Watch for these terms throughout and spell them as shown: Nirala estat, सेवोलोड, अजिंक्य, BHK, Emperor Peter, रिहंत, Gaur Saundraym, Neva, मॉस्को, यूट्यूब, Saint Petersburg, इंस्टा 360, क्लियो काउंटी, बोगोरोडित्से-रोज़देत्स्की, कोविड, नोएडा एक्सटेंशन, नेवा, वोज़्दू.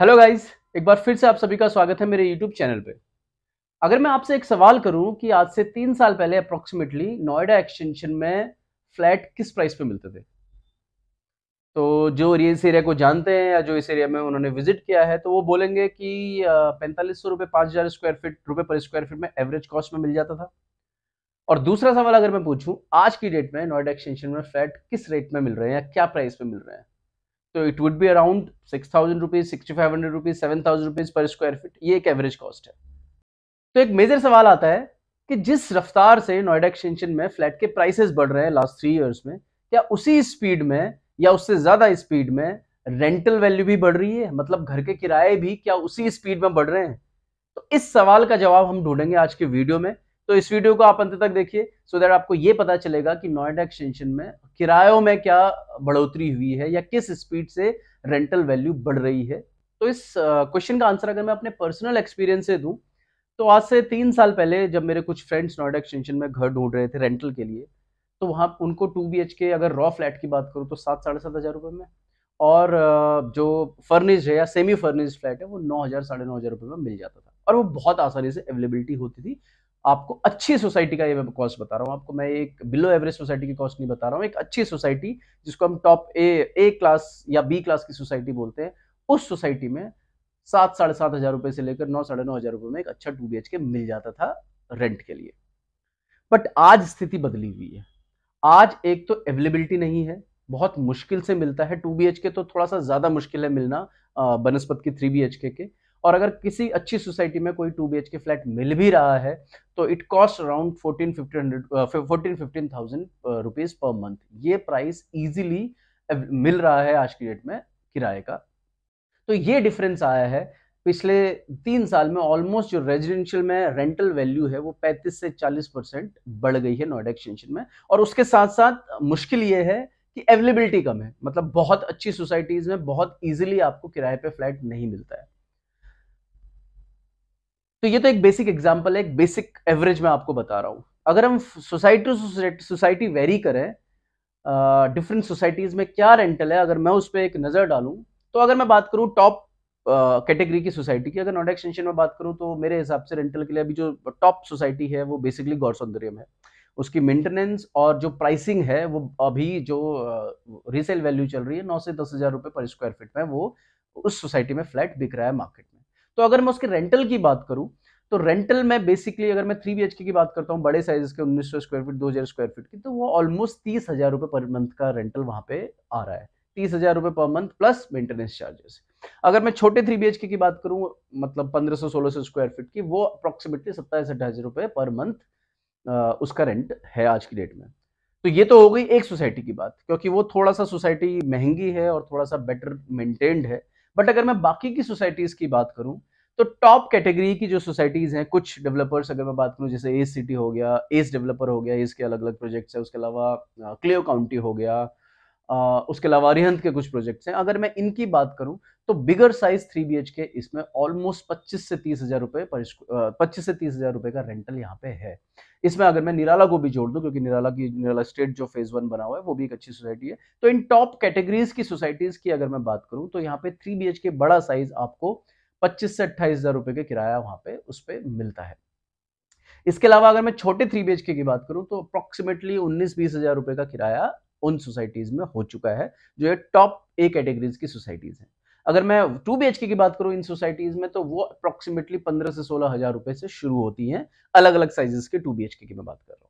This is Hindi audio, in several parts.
हेलो गाइस, एक बार फिर से आप सभी का स्वागत है मेरे यूट्यूब चैनल पे। अगर मैं आपसे एक सवाल करूं कि आज से 3 साल पहले अप्रोक्सीमेटली नोएडा एक्सटेंशन में फ्लैट किस प्राइस पे मिलते थे, तो जो इस एरिया को जानते हैं या जो इस एरिया में उन्होंने विजिट किया है तो वो बोलेंगे कि 4500 रुपये 5000 रुपये पर स्क्वायर फीट में एवरेज कॉस्ट में मिल जाता था। और दूसरा सवाल अगर मैं पूछूं, आज की डेट में नोएडा एक्सटेंशन में फ्लैट किस रेट में मिल रहे हैं या क्या प्राइस पे मिल रहे हैं, तो it would be around 6000 rupees, 6500 rupees, 7000 rupees per square feet. ये एक एवरेज कॉस्ट है। तो एक मेजर सवाल आता है कि जिस रफ्तार से नोएडा एक्सटेंशन में फ्लैट के प्राइसेस बढ़ रहे हैं लास्ट 3 इयर्स में, क्या उसी स्पीड में या उससे ज्यादा स्पीड में रेंटल वैल्यू भी बढ़ रही है, मतलब घर के किराए भी क्या उसी स्पीड में बढ़ रहे हैं? तो इस सवाल का जवाब हम ढूंढेंगे आज के वीडियो में। तो इस वीडियो को आप अंत तक देखिए सो दैट आपको ये पता चलेगा कि नोएडा एक्सटेंशन में किरायों में क्या बढ़ोतरी हुई है या किस स्पीड से रेंटल वैल्यू बढ़ रही है। तो इस क्वेश्चन का आंसर अगर मैं अपने पर्सनल एक्सपीरियंस से दूं तो आज से 3 साल पहले जब मेरे कुछ फ्रेंड्स नोएडा एक्सटेंशन में घर ढूंढ रहे थे रेंटल के लिए, तो वहाँ उनको 2 BHK अगर रॉ फ्लैट की बात करूँ तो 7-7,500 रुपये में, और जो फर्निश्ड है या सेमी फर्निश्ड फ्लैट है वो 9,000-9,500 रुपये में मिल जाता था। और वो बहुत आसानी से अवेलेबिलिटी होती थी। आपको अच्छी सोसाइटी का ये मैं कॉस्ट बता रहा हूँ, आपको मैं एक बिलो एवरेज सोसाइटी की कॉस्ट नहीं बता रहा हूँ। एक अच्छी सोसाइटी जिसको हम टॉप A क्लास या B क्लास की सोसाइटी बोलते हैं, उस सोसाइटी में 7-7,500 रुपये से लेकर 9-9,500 रुपये में एक अच्छा 2 BHK मिल जाता था रेंट के लिए। बट आज स्थिति बदली हुई है। आज एक तो अवेलेबिलिटी नहीं है, बहुत मुश्किल से मिलता है 2 BHK, तो थोड़ा सा ज़्यादा मुश्किल है मिलना बनस्पत की 3 BHK के। और अगर किसी अच्छी सोसाइटी में कोई 2 BHK फ्लैट मिल भी रहा है तो it cost around 14-15,000 rupees per month. ये प्राइस इजीली मिल रहा है आज की डेट में किराए का। तो ये डिफरेंस आया है पिछले 3 साल में। ऑलमोस्ट जो रेजिडेंशियल में रेंटल वैल्यू है वो 35 से 40% बढ़ गई है नोएडा एक्सटेंशन में। और उसके साथ साथ मुश्किल ये है कि अवेलेबिलिटी कम है, मतलब बहुत अच्छी सोसाइटीज़ में बहुत ईजिली आपको किराए पर फ्लैट नहीं मिलता है। तो ये तो एक बेसिक एग्जांपल है, एक बेसिक एवरेज मैं आपको बता रहा हूँ। अगर हम सोसाइटी टू सोसाइटी वेरी करें, डिफरेंट सोसाइटीज़ में क्या रेंटल है, अगर मैं उस पर एक नज़र डालूं तो अगर मैं बात करूँ टॉप कैटेगरी की सोसाइटी की, अगर नोएडा एक्सटेंशन में बात करूँ तो मेरे हिसाब से रेंटल के लिए अभी जो टॉप सोसाइटी है वो बेसिकली गौर सौंदर्यम है। उसकी मेंटेनेंस और जो प्राइसिंग है वो अभी जो रीसेल वैल्यू चल रही है 9 से 10,000 रुपये पर स्क्वायर फीट में, वो उस सोसाइटी में फ्लैट बिक रहा है मार्केट में। तो अगर मैं उसके रेंटल की बात करूं तो रेंटल में बेसिकली अगर मैं 3 BHK की बात करता हूं बड़े साइज के 1900 स्क्वायर फीट, 2000 स्क्वायर फीट की, तो वो ऑलमोस्ट 30,000 रुपये पर मंथ का रेंटल वहां पे आ रहा है। 30,000 रुपये per month plus maintenance charges. अगर मैं छोटे 3 BHK की बात करूं, मतलब 1500-1600 स्क्वायर फीट की, वो अप्रोक्सीमेटली 27-28,000 रुपये पर मंथ उसका रेंट है आज की डेट में। तो ये तो हो गई एक सोसाइटी की बात, क्योंकि वो थोड़ा सा सोसाइटी महंगी है और थोड़ा सा बेटर मेंटेन्ड है। बट अगर मैं बाकी की सोसाइटीज़ की बात करूं तो टॉप कैटेगरी की जो सोसाइटीज़ हैं, कुछ डेवलपर्स अगर मैं बात करूं जैसे एस सिटी हो गया, एस डेवलपर हो गया, इसके अलग अलग प्रोजेक्ट्स हैं, उसके अलावा क्लियो काउंटी हो गया, उसके अलावा रिहंत के कुछ प्रोजेक्ट्स हैं। अगर मैं इनकी बात करूं तो बिगर साइज 3 BHK इसमें ऑलमोस्ट 25 से 30,000 रुपये का रेंटल यहाँ पे है। इसमें अगर मैं निराला को भी जोड़ दूं, क्योंकि निराला स्टेट जो फेज 1 बना हुआ है वो भी एक अच्छी सोसाइटी है। तो इन टॉप कैटेगरीज की सोसाइटीज़ की अगर मैं बात करूँ तो यहाँ पे 3 BHK बड़ा साइज आपको 25 से 28,000 रुपये का किराया वहाँ पे उस पर मिलता है। इसके अलावा अगर मैं छोटे 3 BHK की बात करूँ तो अप्रोक्सीमेटली 19-20,000 रुपये का किराया उन सोसाइटीज़ में हो चुका है जो ये टॉप ए कैटेगरीज की सोसाइटीज़ हैं। अगर मैं 2 BHK की बात करूं इन सोसाइटीज़ में तो वो अप्रोक्सीमेटली 15 से 16,000 रुपये से शुरू होती हैं, अलग अलग साइजेस के 2 BHK की मैं बात कर रहा हूँ।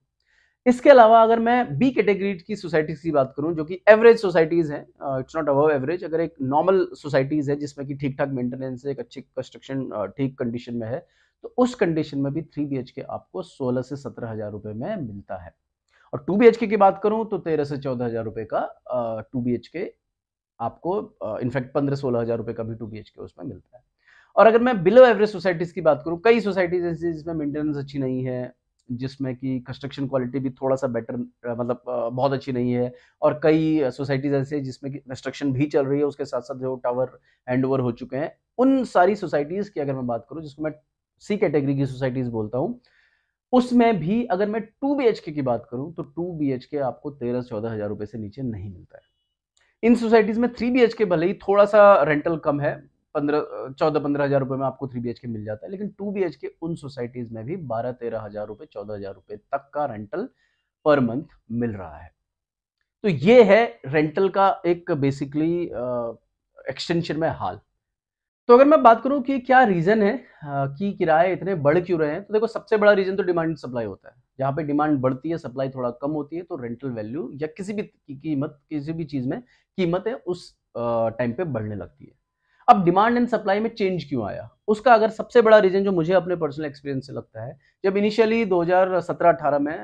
इसके अलावा अगर मैं बी कैटेगरी की सोसाइटीज़ की बात करूं जो कि एवरेज सोसाइटीज़ हैं, इट्स नॉट अबव एवरेज, अगर एक नॉर्मल सोसाइटीज़ है जिसमें कि ठीक ठाक मेंटेनेंस है, एक अच्छी कंस्ट्रक्शन ठीक कंडीशन में है, तो उस कंडीशन में भी 3 BHK आपको 16 से 17,000 रुपये में मिलता है। और 2 BHK की बात करूं तो 13 से 14,000 रुपये का 2 BHK आपको, इनफैक्ट 15-16,000 रुपये का भी 2 BHK उसमें मिलता है। और अगर मैं बिलो एवरेज सोसाइटीज़ की बात करूं, कई सोसाइटीज़ ऐसी जिसमें मेंटेनेंस अच्छी नहीं है, जिसमें कि कंस्ट्रक्शन क्वालिटी भी थोड़ा सा बेटर, मतलब बहुत अच्छी नहीं है, और कई सोसाइटीज़ ऐसी है जिसमें कि कंस्ट्रक्शन भी चल रही है, उसके साथ साथ जो टावर हैंड ओवर हो चुके हैं। उन सारी सोसाइटीज़ की अगर मैं बात करूँ, जिसको मैं सी कैटेगरी की सोसाइटीज़ बोलता हूँ, उसमें भी अगर मैं 2 BHK की बात करूं तो 2 BHK आपको 13-14,000 रुपये से नीचे नहीं मिलता है। इन सोसाइटीज़ में 3 BHK भले ही थोड़ा सा रेंटल कम है, 14-15 हज़ार रुपये में आपको 3 BHK मिल जाता है, लेकिन 2 BHK उन सोसाइटीज़ में भी 12-13 हज़ार रुपये 14 हज़ार रुपये तक का रेंटल पर मंथ मिल रहा है। तो ये है रेंटल का एक बेसिकली एक्सटेंशन में हाल। तो अगर मैं बात करूं कि क्या रीज़न है कि किराए इतने बढ़ क्यों रहे हैं, तो देखो सबसे बड़ा रीज़न तो डिमांड सप्लाई होता है। जहाँ पे डिमांड बढ़ती है सप्लाई थोड़ा कम होती है, तो रेंटल वैल्यू या किसी भी कीमत, किसी भी चीज़ में कीमत है उस टाइम पे बढ़ने लगती है। अब डिमांड एंड सप्लाई में चेंज क्यों आया, उसका अगर सबसे बड़ा रीज़न जो मुझे अपने पर्सनल एक्सपीरियंस से लगता है, जब इनिशियली 2017-18 में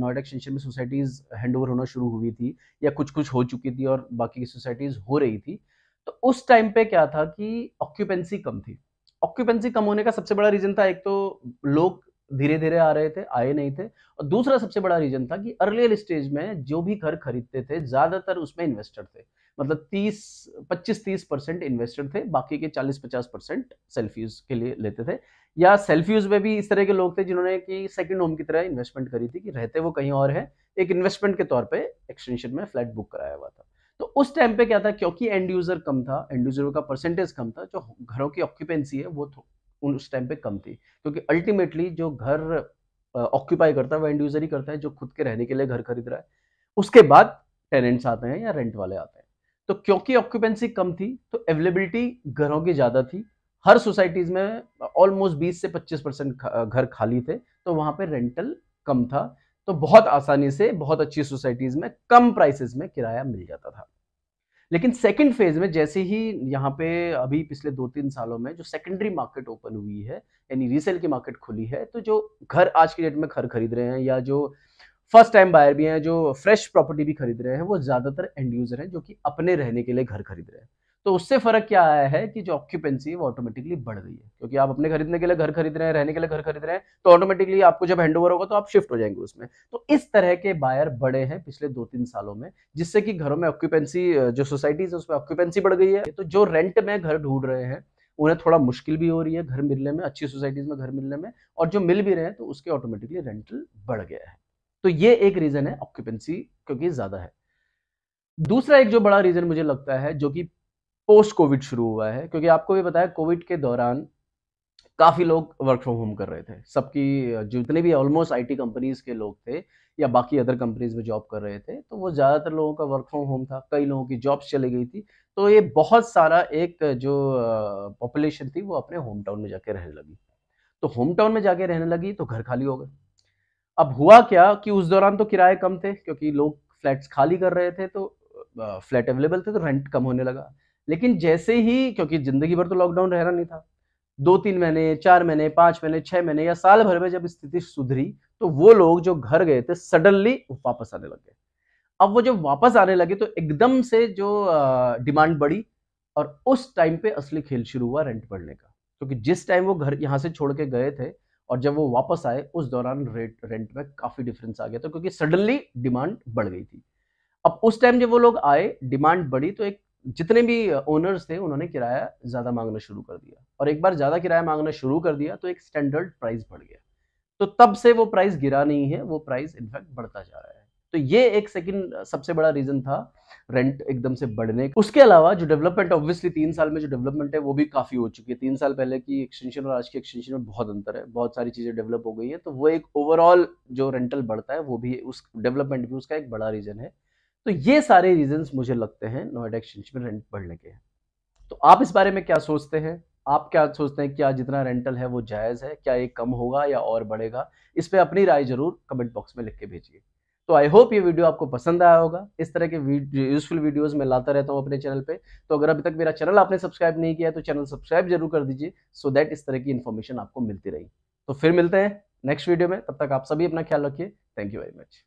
नोएडा एक्सटेंशन में सोसाइटीज़ हैंडओवर होना शुरू हुई थी या कुछ हो चुकी थी और बाकी की सोसाइटीज़ हो रही थी, तो उस टाइम पे क्या था कि ऑक्यूपेंसी कम थी। ऑक्यूपेंसी कम होने का सबसे बड़ा रीज़न था, एक तो लोग धीरे धीरे आ रहे थे, आए नहीं थे, और दूसरा सबसे बड़ा रीज़न था कि अर्लियर स्टेज में जो भी घर खरीदते थे ज़्यादातर उसमें इन्वेस्टर थे, मतलब 25-30% इन्वेस्टर थे, बाकी के 40-50% सेल्फ यूज़ के लिए लेते थे, या सेल्फ यूज़ में भी इस तरह के लोग थे जिन्होंने कि सेकेंड होम की तरह इन्वेस्टमेंट करी थी, कि रहते वो कहीं और है, एक इन्वेस्टमेंट के तौर पर एक्सटेंशन में फ्लैट बुक कराया हुआ था। तो उस टाइम पे क्या था, क्योंकि एंड यूज़र कम था, एंड यूज़र का परसेंटेज कम था, जो घरों की ऑक्यूपेंसी है वो उस टाइम पे कम थी, क्योंकि अल्टीमेटली जो घर ऑक्यूपाई करता है वो एंड यूज़र ही करता है जो खुद के रहने के लिए घर खरीद रहा है। उसके बाद टेनेंट्स आते हैं या रेंट वाले आते हैं। तो क्योंकि ऑक्यूपेंसी कम थी तो अवेलेबिलिटी घरों की ज़्यादा थी, हर सोसाइटीज़ में ऑलमोस्ट 20 से 25% घर खाली थे, तो वहाँ पर रेंटल कम था, तो बहुत आसानी से बहुत अच्छी सोसाइटीज़ में कम प्राइसेस में किराया मिल जाता था। लेकिन सेकंड फेज़ में जैसे ही यहाँ पे अभी पिछले 2-3 सालों में जो सेकेंडरी मार्केट ओपन हुई है, यानी रीसेल की मार्केट खुली है, तो जो घर आज के डेट में घर खरीद रहे हैं या जो फर्स्ट टाइम बायर भी हैं, जो फ्रेश प्रॉपर्टी भी खरीद रहे हैं, वो ज़्यादातर एंड यूज़र हैं जो कि अपने रहने के लिए घर खरीद रहे हैं। तो उससे फ़र्क क्या आया है कि जो ऑक्यूपेंसी है वो ऑटोमेटिकली बढ़ गई है, क्योंकि आप अपने खरीदने के लिए घर खरीद रहे हैं, रहने के लिए घर खरीद रहे हैं, तो ऑटोमेटिकली आपको जब हैंड ओवर होगा तो आप शिफ्ट हो जाएंगे उसमें। तो इस तरह के बायर बढ़े हैं पिछले 2-3 सालों में, जिससे कि घरों में ऑक्यूपेंसी, जो सोसाइटीज़ है उसमें ऑक्यूपेंसी बढ़ गई है, तो जो रेंट में घर ढूंढ रहे हैं उन्हें थोड़ा मुश्किल भी हो रही है घर मिलने में, अच्छी सोसाइटीज़ में घर मिलने में, और जो मिल भी रहे हैं तो उसके ऑटोमेटिकली रेंटल बढ़ गया है। तो ये एक रीज़न है, ऑक्यूपेंसी क्योंकि ज़्यादा है। दूसरा एक जो बड़ा रीज़न मुझे लगता है, जो कि पोस्ट कोविड शुरू हुआ है, क्योंकि आपको भी पता है कोविड के दौरान काफ़ी लोग वर्क फ्रॉम होम कर रहे थे, सबकी जितने भी ऑलमोस्ट IT कंपनीज़ के लोग थे या बाकी अदर कंपनीज़ में जॉब कर रहे थे, तो वो ज़्यादातर लोगों का वर्क फ्रॉम होम था, कई लोगों की जॉब्स चली गई थी, तो ये बहुत सारा एक जो पॉपुलेशन थी वो अपने होम टाउन में जाके रहने लगी। तो होम टाउन में जाके रहने लगी तो घर खाली हो गए। अब हुआ क्या कि उस दौरान तो किराए कम थे, क्योंकि लोग फ्लैट्स खाली कर रहे थे, तो फ्लैट अवेलेबल थे तो रेंट कम होने लगा। लेकिन जैसे ही, क्योंकि ज़िंदगी भर तो लॉकडाउन रहना नहीं था, 2-3 महीने, 4 महीने, 5 महीने, 6 महीने या साल भर में जब स्थिति सुधरी, तो वो लोग जो घर गए थे सडनली वापस आने लगे। अब वो जब वापस आने लगे तो एकदम से जो डिमांड बढ़ी, और उस टाइम पे असली खेल शुरू हुआ रेंट बढ़ने का, क्योंकि जिस टाइम वो घर यहाँ से छोड़ के गए थे और जब वो वापस आए उस दौरान रेंट में काफ़ी डिफरेंस आ गया था, क्योंकि सडनली डिमांड बढ़ गई थी। अब उस टाइम जब वो लोग आए, डिमांड बढ़ी, तो एक जितने भी ओनर्स थे उन्होंने किराया ज़्यादा मांगना शुरू कर दिया, और एक बार ज़्यादा किराया मांगना शुरू कर दिया तो एक स्टैंडर्ड प्राइस बढ़ गया। तो तब से वो प्राइस गिरा नहीं है, वो प्राइस इनफैक्ट बढ़ता जा रहा है। तो ये एक सेकंड सबसे बड़ा रीज़न था रेंट एकदम से बढ़ने का। उसके अलावा जो डेवलपमेंट, ऑब्वियसली 3 साल में जो डेवलपमेंट है वो भी काफ़ी हो चुकी है। 3 साल पहले की एक्सटेंशन और आज की एक्सटेंशन में बहुत अंतर है, बहुत सारी चीज़ें डेवलप हो गई हैं, तो वो एक ओवरऑल जो रेंटल बढ़ता है वो भी, उस डेवलपमेंट भी उसका एक बड़ा रीज़न है। तो ये सारे रीजंस मुझे लगते हैं नोएडा एक्सटेंशन में रेंट बढ़ने के। तो आप इस बारे में क्या सोचते हैं? आप क्या सोचते हैं, क्या जितना रेंटल है वो जायज़ है, क्या ये कम होगा या और बढ़ेगा? इस पे अपनी राय जरूर कमेंट बॉक्स में लिख के भेजिए। तो आई होप ये वीडियो आपको पसंद आया होगा। इस तरह के यूजफुल वीडियोस मैं लाता रहता हूँ अपने चैनल पे, तो अगर अभी तक मेरा चैनल आपने सब्सक्राइब नहीं किया तो चैनल सब्सक्राइब जरूर कर दीजिए, सो दैट इस तरह की इन्फॉर्मेशन आपको मिलती रही। तो फिर मिलते हैं नेक्स्ट वीडियो में, तब तक आप सभी अपना ख्याल रखिए। Thank you very much.